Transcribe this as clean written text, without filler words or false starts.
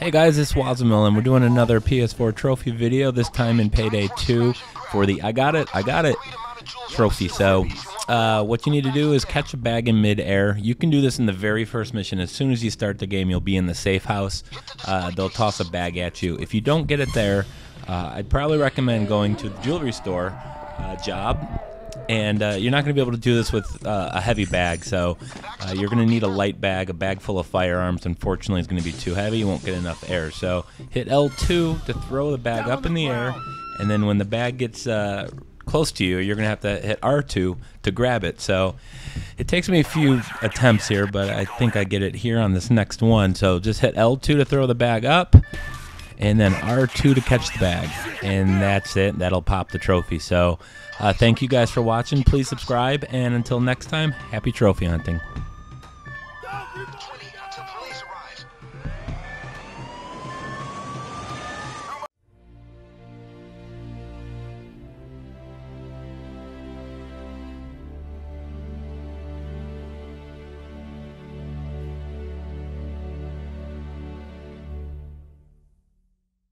Hey guys, it's Wazimil and we're doing another PS4 trophy video, this time in Payday 2 for the I got it trophy. So what you need to do is catch a bag in mid-air. You can do this in the very first mission. As soon as you start the game, you'll be in the safe house. They'll toss a bag at you. If you don't get it there, I'd probably recommend going to the jewelry store job. And you're not going to be able to do this with a heavy bag, so you're going to need a light bag. A bag full of firearms, unfortunately, is going to be too heavy. You won't get enough air. So hit L2 to throw the bag up in the air, and then when the bag gets close to you, you're going to have to hit R2 to grab it. So it takes me a few attempts here, but I think I get it here on this next one. So just hit L2 to throw the bag up, and then R2 to catch the bag, and that's it. That'll pop the trophy. So thank you guys for watching. Please subscribe, and until next time, happy trophy hunting.